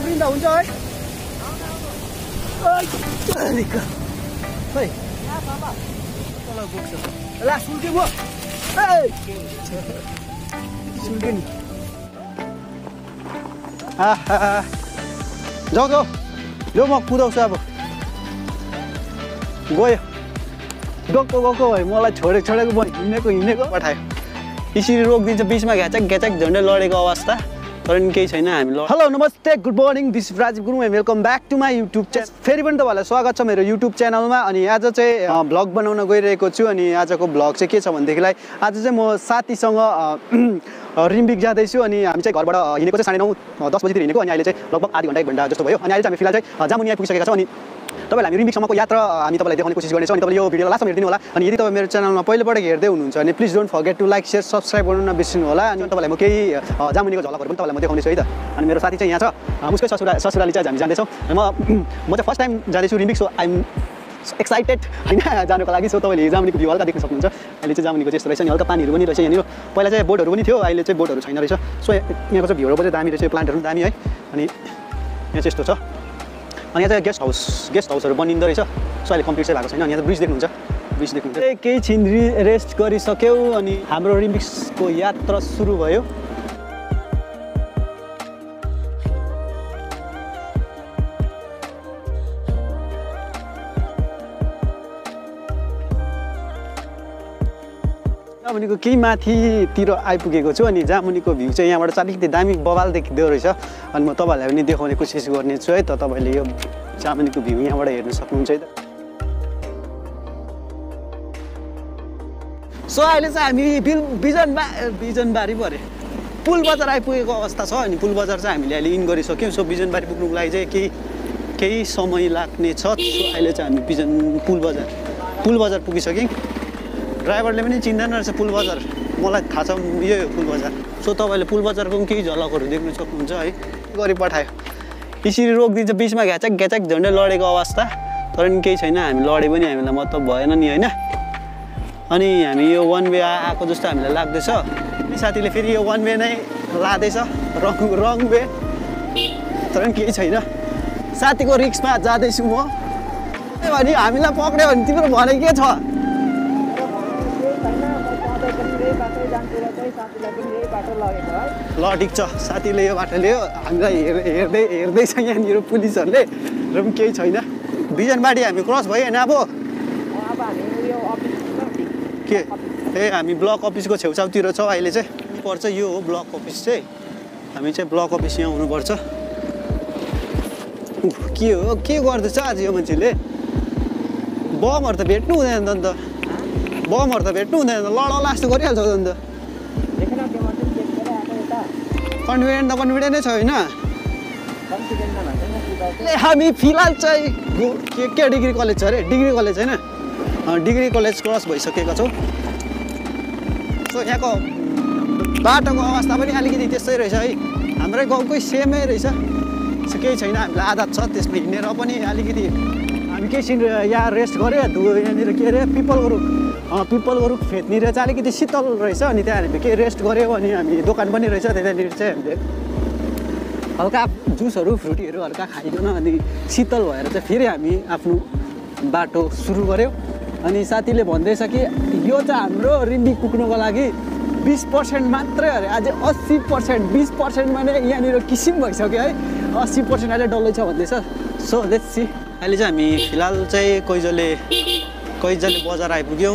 पक्रिँदा हुन्छ है खै या बाबा तल गुक्छ ला सुल्के भो ए सुल्के नि हा हा जाऊ जाऊ लो म कुदाउँछ अब गयो गको गको भाइ मलाई छोडेको छोडेको भयो हिँडेको हिँडेको पठायो यसरी रोकिदिन्छ बीचमा घ्याचक घ्याचक झन्डै लडेको अवस्था हेलो नमस्ते good morning this Rajiv Gurung and welcome back to my YouTube channel फेरि पनि तपाईँलाई स्वागत छ मेरो युट्युब च्यानलमा अनि आज चाहिँ भ्लग बनाउन गइरहेको छु अनि आजको भ्लग चाहिँ के छ भन्देखिलाई आज चाहिँ म साथीसँग रिम्बिक जाँदैछु अनि हामी चाहिँ घरबाट हिँडेको चाहिँ 9:30 बजीतिर हिँडेको अनि अहिले चाहिँ लगभग आधी घन्टा 1 घन्टा जस्तो भयो अनि अहिले चाहिँ हामी फिलहाल चाहिँ जामुनिया पुगिसकेका छौँ अनि तपाईले हामी रिम्बिकसम्मको यात्रा हामी तपाईलाई देखाउने कोसिस गर्नेछौँ अनि तपाईले यो भिडियोलाई लास्टसम्म हेर्दिनु होला अनि यदि तपाई मेरो च्यानलमा पहिलोपटक हेर्दै हुनुहुन्छ भने please don't forget to like share subscribe गर्नु नबिर्सिनु होला अनि तपाईलाई म केही जामुनीको झलकहरू पनि तपाईलाई म देखाउनेछु है त अनि मेरो साथी चाहिँ यहाँ छ उसकै ससुराली चाहिँ हामी जाँदैछौँ म चाहिँ फर्स्ट टाइम जाँदैछु Rimbick so I am excited हैन जानुको लागि सो तपाईले जामुनीको भ्यू हल्का देख्न सक्नुहुन्छ अहिले चाहिँ जामुनीको चाहिँ यस्तो रहेछ नि हल्का पानीहरू पनि रहेछ यहाँ पहिला चाहिँ बोटहरू पनि थियो अहिले चाहिँ बोटहरू छैन रहेछ सो यहाँको चाहिँ भ्यूहरू पनि दामी रहेछ प्लान्टहरू पनि दामी है अनि यहाँ चाहिँ यस्तो छ अनि यहाँ चाहिँ गेस्ट हाउसहरू बनिँदो रहेछ सो अहिले कम्प्लिट चाहिँ भएको छैन अनि यहाँ ब्रिज देख्नुहुन्छ केही छिन रेस्ट गरिसक्यौ अनि हाम्रो रिम्बिक्सको यात्रा सुरु भयो जामुनीको केही माथितिर आइपुगेको छु अनि जामुनीको भ्यू चाहिँ यहाँबाट अलिकति दामी बवाल देखिँदो रहेछ अनि म तपाईँहरूलाई पनि देखाउने कोसिस गर्नेछु है त तपाईँले यो जामुनीको भ्यू यहाँबाट हेर्न सक्नुहुन्छ है त सो अहिले चाहिँ हामी बिजनबारी परे पुल बजार आइपुगेको अवस्था छ अनि पुल बजार चाहिँ हामीले अहिले इन गरिसक्यौँ सो बिजनबारी पुग्नुको लागि चाहिँ केही समय लाग्ने छ सो अहिले चाहिँ हामी पुल बजार पुगिसक्यौँ ड्राइभरले पनि चिन्दैन रहेछ पुल बजार मलाई थाहा छ यो पुल बजार सो तपाईँले पुल बजारको पनि केही झलकहरू देख्न सक्नुहुन्छ है गरी पठायो यसरी रोकिदिन्छ बिचमा घ्याचक घ्याचक झन्डै लडेको अवस्था तर पनि केही छैन हामी लडे पनि हामीलाई मतलब भएन नि होइन अनि हामी यो वान वे आएको जस्तो हामीलाई लाग्दैछ साथीले फेरि यो वान वे नै लाँदैछ रङ वे तर पनि केही छैन साथीको रिक्समा जाँदैछु म भने हामीलाई पक्रियो भने तिम्रो भनाइ के छ ल ठिक छ साथीले यो बाटो लियो हामीलाई हेर्दैछ यहाँनिर पुलिसहरूले र पनि केही छैन बिजनबारी हामी क्रस भयो होइन हामी ब्लक अफिसको छेउछाउतिर छौँ अहिले चाहिँ पर्छ यो हो ब्लक अफिस चाहिँ हामी चाहिँ ब्लक अफिस यहाँ हुनुपर्छ के हो के गर्दैछ आज यो मान्छेले बमहरू त भेट्नु हुँदैन त अन्त बमहरू त भेट्नु हुँदैन लडला जस्तो गरिहाल्छ त अन्त कन्फिडेन्ट त कन्फिडेन्ट नै छ होइन हामी फिलहाल चाहिँ के डिग्री कलेज छ अरे डिग्री कलेज होइन डिग्री कलेज क्रस भइसकेका छौँ सो यहाँको बाटोको अवस्था पनि अलिकति त्यस्तै रहेछ है हाम्रै गाउँकै सेमै रहेछ सो केही छैन हामीलाई आदत छ त्यसमा हिँडेर पनि अलिकति हामी केही यहाँ रेस्ट गऱ्यो यहाँनिर के अरे पिपल ग्रुप फेदनिर चाहिँ अलिकति शीतल रहेछ अनि त्यहाँ हामीले केही रेस्ट गऱ्यौँ अनि हामी दोकान पनि रहेछ त्यहाँनिर चाहिँ हामीले हल्का जुसहरू फ्रुटीहरू हल्का खाइकन अनि शीतल भएर चाहिँ फेरि हामी आफ्नो बाटो सुरु गऱ्यौँ अनि साथीले भन्दैछ कि यो चाहिँ हाम्रो रिम्बिक पुग्नुको लागि 20% मात्रै अरे अझै 80% 20%मा नै यहाँनिर किसिम भइसक्यो है 80% अहिले डल्लै छ भन्दैछ सो लेट्स सी अहिले चाहिँ हामी फिलहाल चाहिँ कैजले बजार आइपुग्यौँ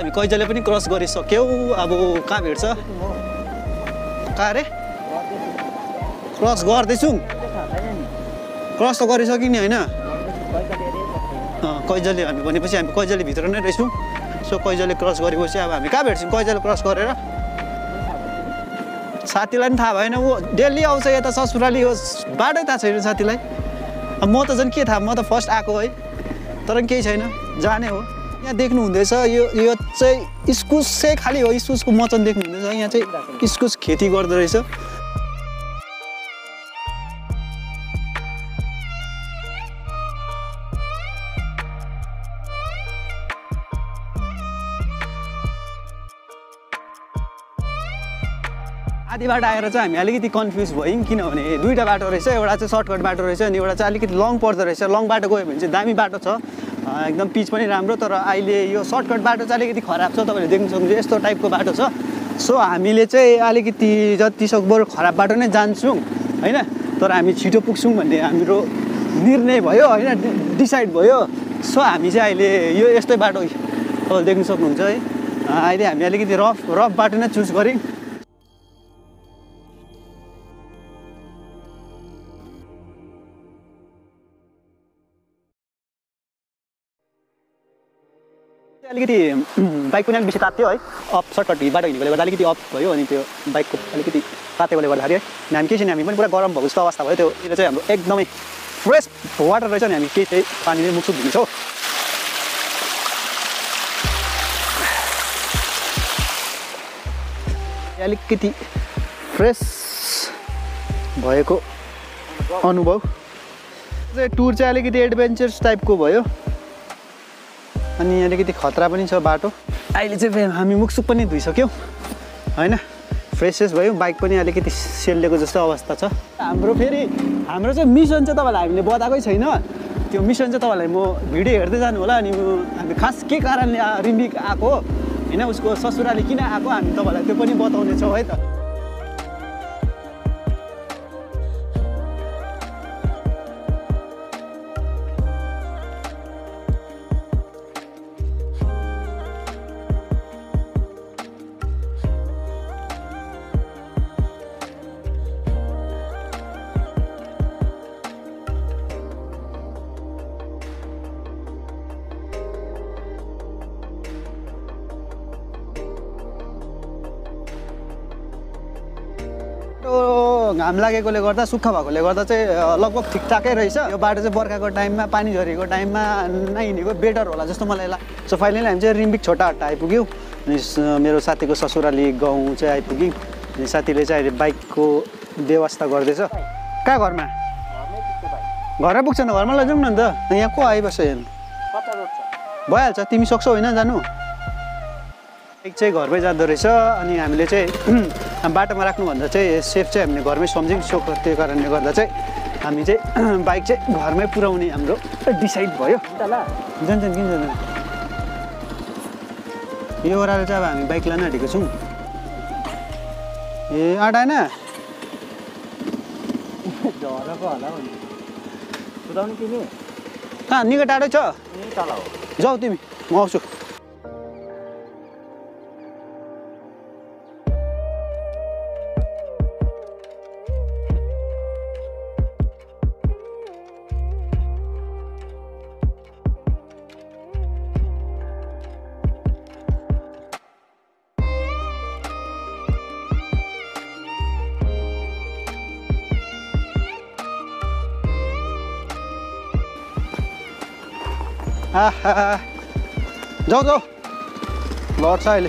हामी कैजले पनि क्रस गरिसक्यौँ अब कहाँ भेट्छ कहाँ अरे क्रस गर्दैछौँ क्रस त गरिसक्यो नि होइन कैजले हामी भनेपछि हामी कैजले भित्र नै रहेछौँ सो कैजले क्रस गरेपछि अब हामी कहाँ भेट्छौँ कैजले क्रस गरेर साथीलाई पनि थाहा भएन ऊ डेली आउँछ यता ससुराली हो बाटै थाहा छैन साथीलाई अब म त झन् के थाहा म त फर्स्ट आएको है तर केही छैन जाने हो यहाँ देख्नु हुँदैछ यो चाहिँ इस्कुस चाहिँ खाली हो इस्कुसको मचन देख्नु हुँदैछ यहाँ चाहिँ इस्कुस खेती गर्दो रहेछ आधीबाट आएर चाहिँ हामी अलिकति कन्फ्युज भयौँ किनभने दुईटा बाटो रहेछ, एउटा चाहिँ सर्टकट बाटो रहेछ अनि एउटा चाहिँ अलिकति लङ पर्दो रहेछ। लङ बाटो गयो भने चाहिँ दामी बाटो छ, एकदम पिच पनि राम्रो, तर अहिले यो सर्टकट बाटो चाहिँ अलिकति खराब छ। तपाईँले देख्न सक्नुहुन्छ यस्तो टाइपको बाटो छ। सो हामीले चाहिँ अलिकति जतिसक्दो खराब बाटो नै जान्छौँ होइन, तर हामी छिटो पुग्छौँ भन्ने हाम्रो निर्णय भयो होइन, डिसाइड भयो। सो हामी चाहिँ अहिले यो यस्तै बाटो देख्न सक्नुहुन्छ है, अहिले हामी अलिकति रफ बाटो नै चुज गऱ्यौँ। अलिकति बाइक पनि अलिक बेसी तात्यो है, अप सर्टकट भिडबाट हिँडेकोले गर्दा अलिकति अप भयो अनि त्यो बाइकको अलिकति तातेकोले गर्दाखेरि है हामी केही छैन, हामी पनि पुरा गरम भएको जस्तो अवस्था भयो। त्यो चाहिँ हाम्रो एकदमै फ्रेस वाटर रहेछ नि, हामी केही चाहिँ पानीले मुखसुख धुन्छौँ। अलिकति फ्रेस भएको अनुभव चाहिँ टुर चाहिँ अलिकति एडभेन्चर्स टाइपको भयो अनि अलिकति खतरा पनि छ बाटो। अहिले चाहिँ हामी मुखसुख पनि धुइसक्यौँ होइन, फ्रेसेस भयो, बाइक पनि अलिकति सेलिएको जस्तो अवस्था छ। हाम्रो चाहिँ मिसन चाहिँ तपाईँलाई हामीले बताएकै छैन, त्यो मिसन चाहिँ तपाईँलाई म भिडियो हेर्दै जानु होला। अनि हामी खास के कारणले रिम्बिक आएको होइन, उसको ससुराले किन आएको हामी तपाईँलाई त्यो पनि बताउनेछौँ है। त घाम लागेकोले गर्दा सुक्खा भएकोले गर्दा चाहिँ लगभग ठिकठाकै रहेछ यो बाटो चाहिँ। बर्खाको टाइममा पानी झरीको टाइममा नहिँडेको बेटर होला जस्तो मलाई लाग्छ। सो फाइनली हामी चाहिँ रिम्बिक छोटा हट्टा आइपुग्यौँ अनि मेरो साथीको ससुराली गाउँ चाहिँ आइपुग्यौँ। अनि साथीले चाहिँ अहिले बाइकको व्यवस्था गर्दैछ। कहाँ घरमा घरमै पुग्छ नि, घरमा लैजाउँ न त, यहाँ को आइबस्छ हेर्नु भइहाल्छ। तिमी सक्छौ होइन जानु, बाइक चाहिँ घरमै जाँदो रहेछ। अनि हामीले चाहिँ बाटोमा राख्नुभन्दा चाहिँ सेफ चाहिँ हामीले घरमै सम्झौँ। सो त्यो कारणले गर्दा चाहिँ हामी चाहिँ बाइक चाहिँ घरमै पुऱ्याउने हाम्रो डिसाइड भयो। जान्छन् किन जान्छन् यो ओह्रालो चाहिँ अब हामी बाइक लान आँटेको छौँ। ए आँटाएन झरेको होला कुदाउने तिमी कहाँ निकै टाढै छ, जाऊ तिमी म आउँछु। जाऊ जाऊ लड्छ अहिले।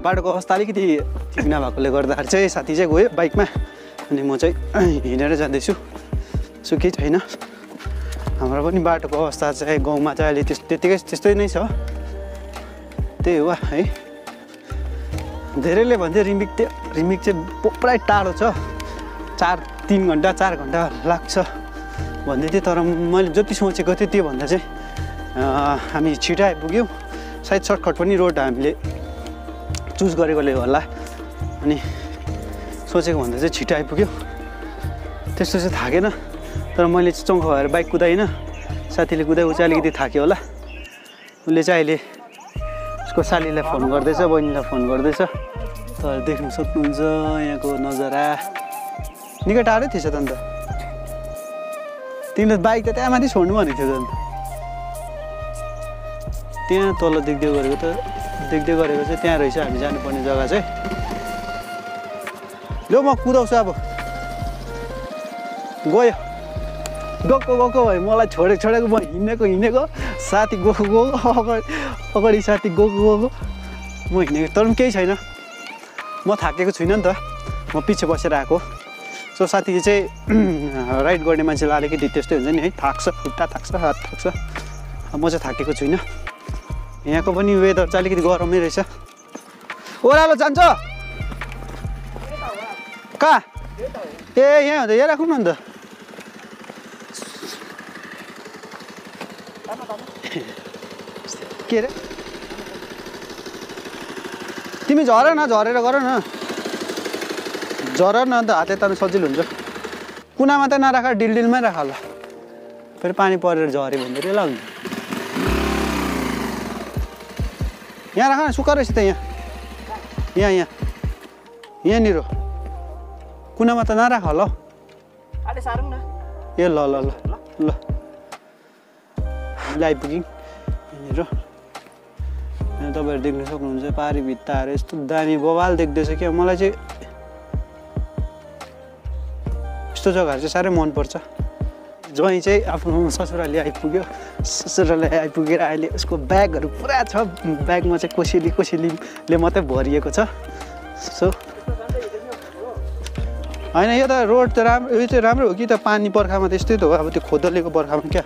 बाटोको अवस्था अलिकति ठिक नभएकोले गर्दाखेरि चाहिँ साथी चाहिँ गयो बाइकमा अनि म चाहिँ हिँडेर जाँदैछु। सो केही छैन, हाम्रो पनि बाटोको अवस्था चाहिँ गाउँमा चाहिँ अहिले त्यतिकै त्यस्तै नै छ, त्यही हो है। धेरैले भन्छ रिम्बिक चाहिँ पुरै टाढो छ, 3 घन्टा 4 घन्टा लाग्छ भन्दै थियो, तर मैले जति सोचेको थिएँ त्योभन्दा चाहिँ हामी छिटो आइपुग्यौँ। सायद सर्टकट पनि रोड हामीले चुज गरेकोले होला अनि सोचेको भन्दा चाहिँ छिटो आइपुग्यौँ। त्यस्तो चाहिँ थाकेन, तर मैले चाहिँ चङ्खो भएर बाइक कुदाइनँ, साथीले कुदाएको चाहिँ अलिकति थाक्यो होला। उसले चाहिँ अहिले उसको सालीलाई फोन गर्दैछ, बहिनीलाई फोन गर्दैछ। तर देख्न सक्नुहुन्छ यहाँको नजारा निकै टाढै थिएछ त अन्त। तिमीले बाइक त त्यहाँ माथि छोड्नु भनेको थियो त अन्त, त्यहाँ तल देख्दै गरेको चाहिँ त्यहाँ रहेछ हामी जानुपर्ने जग्गा चाहिँ। ल म कुदाउँछु अब, गयो गएको भाइ मलाई छोडेको म हिँडेको साथी अगाडि साथी गएको म हिँडेको, तर पनि केही छैन, म थाकेको छुइनँ नि त, म पछि बसेर आएको। सो साथी चाहिँ राइड गर्ने मान्छेलाई अलिकति त्यस्तै हुन्छ नि है, थाक्छ, खुट्टा थाक्छ, हात थाक्छ। म चाहिँ थाकेको छुइनँ। यहाँको पनि वेदर चाहिँ अलिकति गरमै रहेछ। ओह्रालो जान्छ कहाँ? ए यहाँ हुँदा यहाँ राखौँ न त। के अरे तिमी झर न, झरेर गर न, झर न, अन्त हातले त सजिलो हुन्छ। कुनामा त नराख, डिलडिलमै राख ल, फेरि पानी परेर झऱ्यो भने रेला हुन्छ। यहाँ राख न, सुक्खा रहेछ त यहाँ, यहाँ यहाँ यहाँनिर कुनामा त नराख ल। ए ल ल ल ल आइपुग्यौँ यहाँनिर। तपाईँहरू देख्न सक्नुहुन्छ पारी भित्ताहरू यस्तो दामी बवाल देख्दैछ क्या। मलाई चाहिँ यस्तो जग्गाहरू चाहिँ साह्रै मनपर्छ। ज्वाइँ चाहिँ आफ्नो ससुराले आइपुग्यो, ससुराले आइपुगेर अहिले उसको ब्यागहरू पुरा छ। ब्यागमा चाहिँ कोसेली कोसेलीले मात्रै भरिएको छ। सो होइन यो त रोड त राम्रो, यो चाहिँ राम्रो हो कि त पानी बर्खामा त्यस्तै त हो। अब त्यो खोदलेको बर्खामा क्या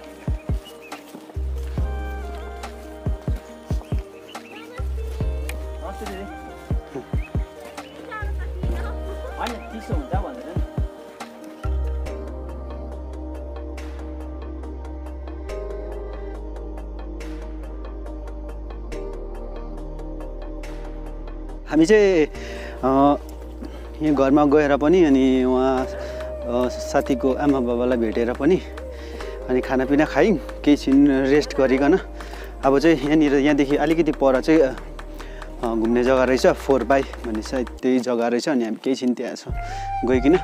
हामी चाहिँ यहाँ घरमा गएर पनि अनि उहाँ साथीको आमा बाबालाई भेटेर पनि अनि खानापिना खायौँ, केहीछिन रेस्ट गरिकन। अब चाहिँ यहाँनिर यहाँदेखि अलिकति पर चाहिँ घुम्ने जग्गा रहेछ, 4 बाई भन्ने सायद त्यही जग्गा रहेछ। अनि हामी केहीछिन त्यहाँ गइकन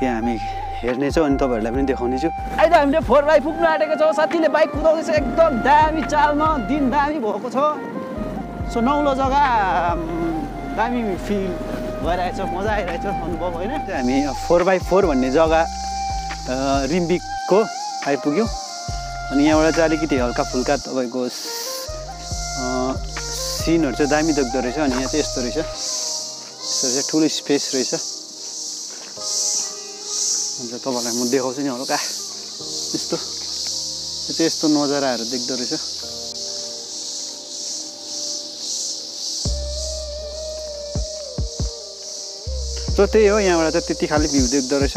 त्यहाँ हामी हेर्नेछौँ अनि तपाईँहरूलाई पनि देखाउनेछु। अहिले हामीले 4 बाई पुग्नु आँटेको छौँ। साथीले बाइक कुदाउँदैछ एकदम दामी चालमा, दिन दामी भएको छ। सो नौलो जग्गा दामी फिल भइरहेछ, मजा आइरहेछ अनुभव होइन। हामी 4x4 भन्ने जग्गा रिम्बिकको आइपुग्यौँ। अनि यहाँबाट चाहिँ अलिकति हल्का फुल्का तपाईँको सिनहरू चाहिँ दामी देख्दो रहेछ। अनि यहाँ चाहिँ यस्तो रहेछ, यस्तो रहेछ, ठुलो स्पेस रहेछ। अन्त तपाईँलाई म देखाउँछु नि हल्का यस्तो, यो चाहिँ यस्तो नजाराहरू देख्दो रहेछ। सो त्यही हो, यहाँबाट त त्यति खालि भ्यू देख्दो रहेछ।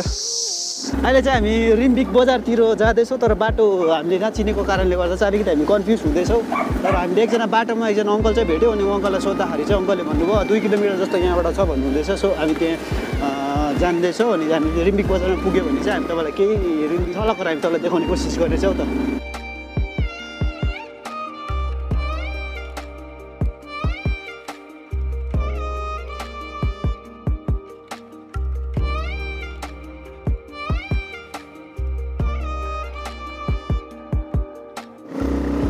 अहिले चाहिँ हामी रिम्बिक बजारतिर जाँदैछौँ, तर बाटो हामीले नचिनेको कारणले गर्दा चाहिँ अलिकति हामी कन्फ्युज हुँदैछौँ। तर हामीले एकजना बाटोमा एकजना अङ्कल चाहिँ भेट्यौँ। अनि अङ्कललाई सोद्धाखेरि चाहिँ अङ्कलले भन्नुभयो 2 किलोमिटर जस्तो यहाँबाट छ भन्नुहुँदैछ। सो हामी त्यहाँ जाँदैछौँ। अनि हामी रिम्बिक बजारमा पुग्यो भने चाहिँ हामी तपाईँलाई केही रिम्बिक अलग कुरा हामी तपाईँलाई देखाउने कोसिस गर्नेछौँ त।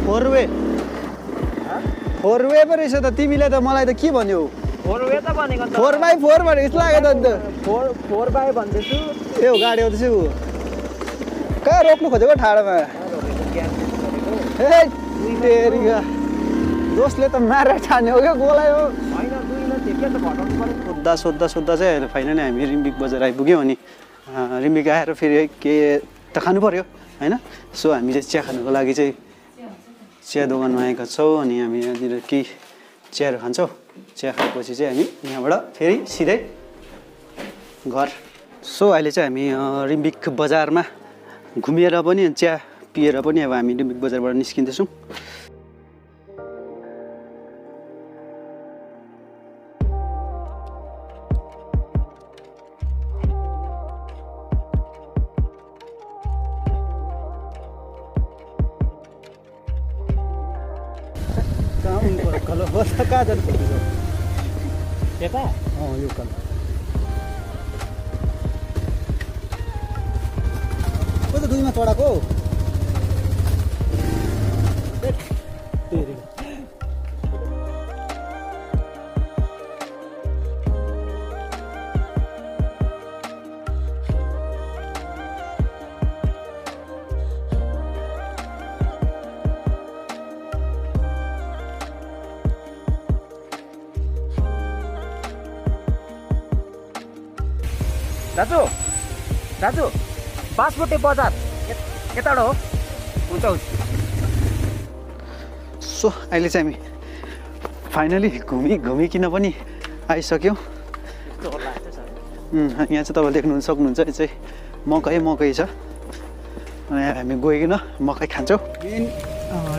फोर वे पो रहेछ त। तिमीले त मलाई त के भन्यौ? 4x4 भने यस्तो लाग्यो त। 4x4 भन्दैछु। ए हो गाडी आउँदैछु। कहाँ रोक्नु खोजेको ठाडोमा? दोस्ले त मारेर छान्यो क्या गोलायो। सोद्धा चाहिँ फाइनली हामी रिम्बिक बजार आइपुग्यौँ। अनि रिम्बिक आएर फेरि के त खानु पऱ्यो होइन। सो हामीले चिया खानुको लागि चाहिँ चिया दोकानमा आएका छौँ। अनि हामी यहाँनिर केही चियाहरू खान्छौँ। चिया खाएपछि चाहिँ हामी यहाँबाट फेरि सिधै घर। सो अहिले चाहिँ हामी रिम्बिक बजारमा घुमेर पनि चिया पिएर पनि अब हामी रिम्बिक बजारबाट निस्किँदैछौँ। बस कहाँ जानु खोज्दैछ यता? अँ यो कल को त 2 मा चढाएको दाजु Raju, passport di pasar. Kita udah, udah. So, अहिले चाहिँ हामी फाइनली घुमिकिन पनि आइसक्यौ। यहाँ चाहिँ तपाईले देख्नु सक्नुहुन्छ यो चाहिँ मकै छ। हामी गइकिन मकै खान्छौ। मेन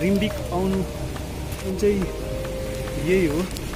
रिम्बिक आउनु जुन चाहिँ यही हो।